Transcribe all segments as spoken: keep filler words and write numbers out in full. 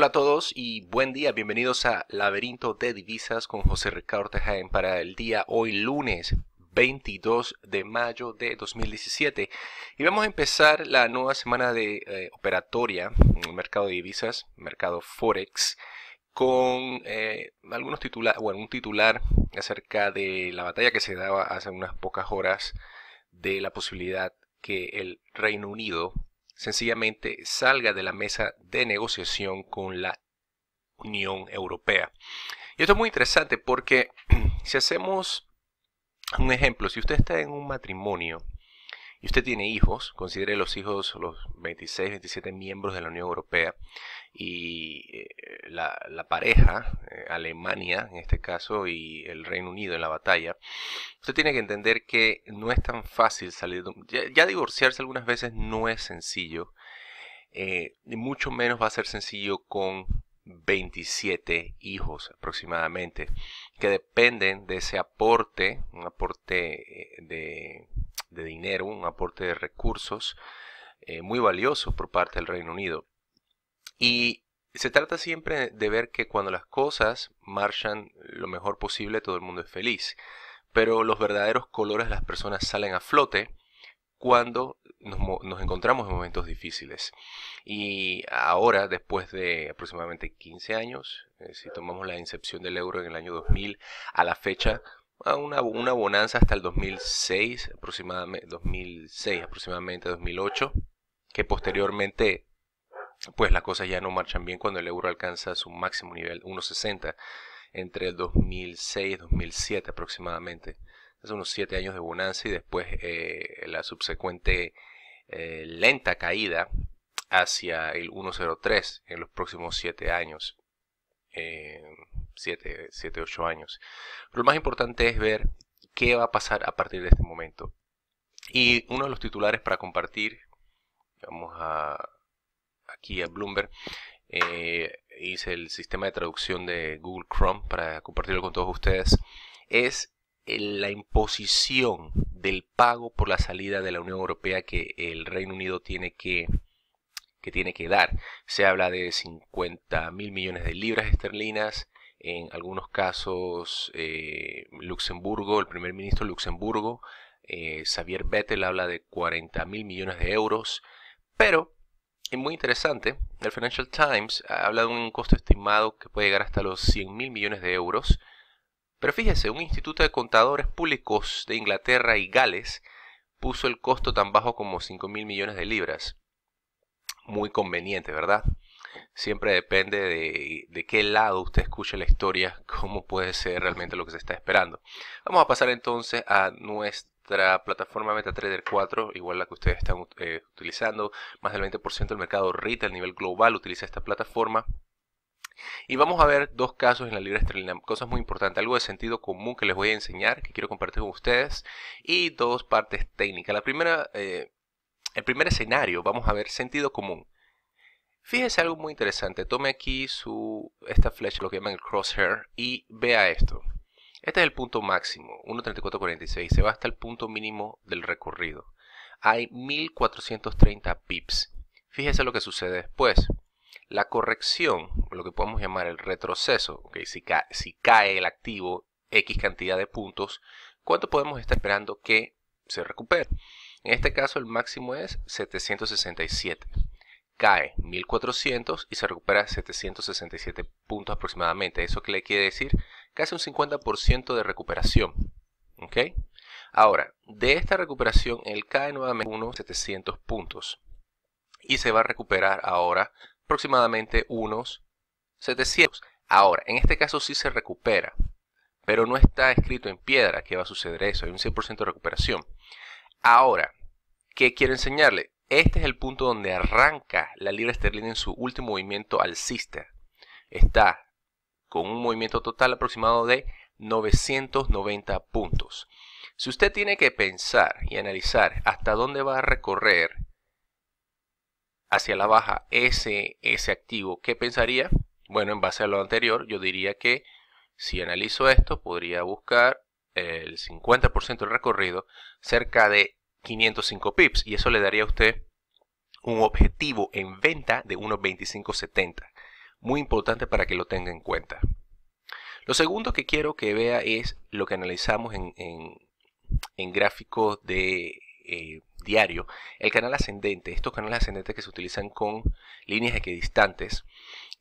Hola a todos y buen día, bienvenidos a Laberinto de Divisas con José Ricaurte Jaén para el día hoy lunes veintidós de mayo de dos mil diecisiete. Y vamos a empezar la nueva semana de eh, operatoria en el mercado de divisas, mercado Forex, con eh, algunos titula bueno, un titular acerca de la batalla que se daba hace unas pocas horas de la posibilidad que el Reino Unido sencillamente salga de la mesa de negociación con la Unión Europea. Y esto es muy interesante porque si hacemos un ejemplo, si usted está en un matrimonio y usted tiene hijos, considere los hijos, los veintiséis, veintisiete miembros de la Unión Europea y la, la pareja, Alemania en este caso y el Reino Unido en la batalla, usted tiene que entender que no es tan fácil salir de... Ya, ya divorciarse algunas veces no es sencillo, eh, y mucho menos va a ser sencillo con veintisiete hijos aproximadamente, que dependen de ese aporte, un aporte de, de dinero, un aporte de recursos eh, muy valioso por parte del Reino Unido. Y se trata siempre de ver que cuando las cosas marchan lo mejor posible, todo el mundo es feliz. Pero los verdaderos colores de las personas salen a flote cuando nos, nos encontramos en momentos difíciles. Y ahora, después de aproximadamente quince años, eh, si tomamos la incepción del euro en el año dos mil, a la fecha, a una, una bonanza hasta el dos mil seis aproximadamente, dos mil seis aproximadamente, dos mil ocho, que posteriormente... pues las cosas ya no marchan bien cuando el euro alcanza su máximo nivel uno sesenta entre el dos mil seis y dos mil siete aproximadamente. Es unos siete años de bonanza y después eh, la subsecuente eh, lenta caída hacia el uno cero tres en los próximos siete años, siete, ocho años. Pero lo más importante es ver qué va a pasar a partir de este momento. Y uno de los titulares para compartir, vamos a... aquí a Bloomberg, eh, hice el sistema de traducción de Google Chrome para compartirlo con todos ustedes, es la imposición del pago por la salida de la Unión Europea que el Reino Unido tiene que, que, tiene que dar. Se habla de cincuenta mil millones de libras esterlinas, en algunos casos eh, Luxemburgo, el primer ministro de Luxemburgo, eh, Xavier Bettel, habla de cuarenta mil millones de euros, pero... y muy interesante, el Financial Times habla de un costo estimado que puede llegar hasta los cien mil millones de euros. Pero fíjese, un instituto de contadores públicos de Inglaterra y Gales puso el costo tan bajo como cinco mil millones de libras. Muy conveniente, ¿verdad? Siempre depende de, de qué lado usted escuche la historia, cómo puede ser realmente lo que se está esperando. Vamos a pasar entonces a nuestra... nuestra plataforma MetaTrader cuatro, igual la que ustedes están eh, utilizando, más del veinte por ciento del mercado retail a nivel global utiliza esta plataforma. Y vamos a ver dos casos en la libra esterlina, cosas muy importantes, algo de sentido común que les voy a enseñar, que quiero compartir con ustedes, y dos partes técnicas. La primera, eh, el primer escenario, vamos a ver sentido común. Fíjense algo muy interesante, tome aquí su, esta flecha, lo que llaman el crosshair, y vea esto. Este es el punto máximo, uno treinta y cuatro cuarenta y seis, se va hasta el punto mínimo del recorrido. Hay mil cuatrocientos treinta pips. Fíjese lo que sucede después. La corrección, lo que podemos llamar el retroceso, okay, si, ca si cae el activo X cantidad de puntos, ¿cuánto podemos estar esperando que se recupere? En este caso el máximo es setecientos sesenta y siete. Cae mil cuatrocientos y se recupera setecientos sesenta y siete puntos aproximadamente. ¿Eso qué le quiere decir? Casi un cincuenta por ciento de recuperación. ¿Okay? Ahora, de esta recuperación, él cae nuevamente unos setecientos puntos. Y se va a recuperar ahora aproximadamente unos setecientos. Ahora, en este caso sí se recupera. Pero no está escrito en piedra que va a suceder eso. Hay un cien por ciento de recuperación. Ahora, ¿qué quiero enseñarle? Este es el punto donde arranca la libra esterlina en su último movimiento alcista. Está con un movimiento total aproximado de novecientos noventa puntos. Si usted tiene que pensar y analizar hasta dónde va a recorrer hacia la baja ese, ese activo, ¿qué pensaría? Bueno, en base a lo anterior, yo diría que si analizo esto, podría buscar el cincuenta por ciento del recorrido cerca de quinientos cinco pips, y eso le daría a usted un objetivo en venta de unos veinticinco setenta. muy importante para que lo tenga en cuenta. Lo segundo que quiero que vea es lo que analizamos en, en, en gráficos de eh, diario, el canal ascendente, estos canales ascendentes que se utilizan con líneas equidistantes,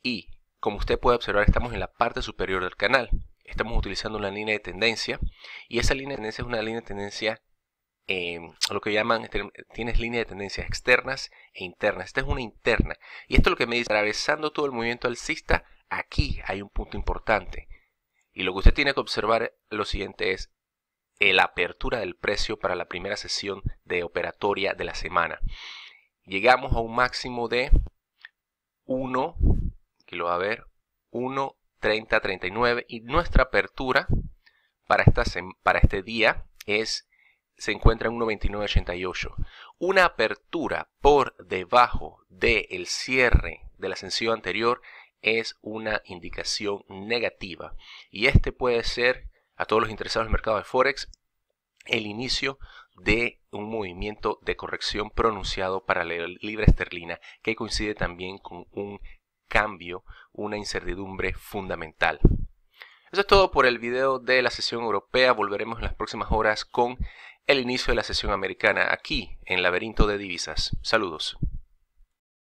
y como usted puede observar estamos en la parte superior del canal, estamos utilizando una línea de tendencia, y esa línea de tendencia es una línea de tendencia, eh, lo que llaman, tienes líneas de tendencias externas e internas, esta es una interna, y esto es lo que me dice, atravesando todo el movimiento alcista, aquí hay un punto importante. Y lo que usted tiene que observar lo siguiente es la apertura del precio para la primera sesión de operatoria de la semana. Llegamos a un máximo de uno, aquí lo va a ver, uno treinta treinta y nueve, y nuestra apertura para, esta, para este día es, se encuentra en uno veintinueve ochenta y ocho. Una apertura por debajo del cierre de la sesión anterior es una indicación negativa, y este puede ser, a todos los interesados en el mercado de Forex, el inicio de un movimiento de corrección pronunciado para la libra esterlina, que coincide también con un cambio, una incertidumbre fundamental. Eso es todo por el video de la sesión europea. Volveremos en las próximas horas con el inicio de la sesión americana aquí en Laberinto de Divisas. Saludos.